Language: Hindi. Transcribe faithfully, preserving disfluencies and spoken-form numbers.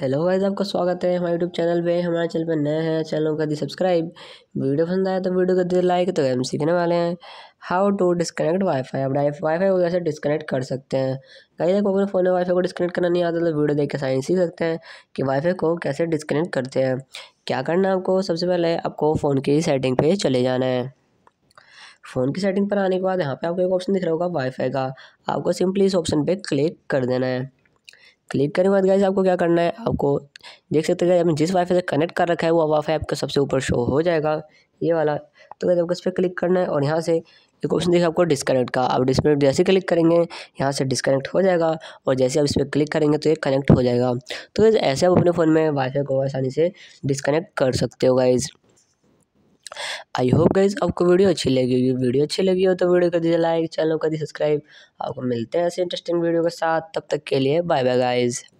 हेलो गाइस, आपका स्वागत है हमारे यूट्यूब चैनल पे। हमारे चैनल पर नया है, चैनल कर दी सब्सक्राइब। वीडियो पसंद आया तो वीडियो कर दी लाइक। तो हम सीखने वाले हैं हाउ टू डिस्कनेक्ट वाईफाई। आप डायरेक्ट वाईफाई को कैसे डिस्कनेक्ट कर सकते हैं। गाइस अगर अपने फ़ोन में वाईफाई को डिस्कनेक्ट करना नहीं आता तो वीडियो देख के साइंस सीख सकते हैं कि वाईफाई को कैसे डिस्कनेक्ट करते हैं। क्या करना है आपको, सबसे पहले आपको फ़ोन की सेटिंग पर चले जाना है। फ़ोन की सेटिंग पर आने के बाद यहाँ पर आपको एक ऑप्शन दिख रहा होगा वाईफाई का। आपको सिंपली इस ऑप्शन पर क्लिक कर देना है। क्लिक करने के बाद गाइस आपको क्या करना है, आपको देख सकते हैं आपने जिस वाईफाई से कनेक्ट कर रखा है वो वाईफाई आपके सबसे ऊपर शो हो जाएगा, ये वाला। तो गाइस आपको इस पर क्लिक करना है और यहाँ से एक ऑप्शन देखिए आपको डिस्कनेक्ट का। आप डिस्कनेक्ट जैसे क्लिक करेंगे यहाँ से डिस्कनेक्ट हो जाएगा और जैसे आप इस पर क्लिक करेंगे तो ये कनेक्ट हो जाएगा। तो गाइस ऐसे आप अपने फ़ोन में वाईफाई को आसानी से डिस्कनेक्ट कर सकते हो। गाइस आई होप गाइस आपको वीडियो अच्छी लगी। वीडियो अच्छी लगी हो तो वीडियो कर दीजिए लाइक, चैनल कर दीजिए सब्सक्राइब। आपको मिलते हैं ऐसे इंटरेस्टिंग वीडियो के साथ, तब तक के लिए बाय बाय गाइस।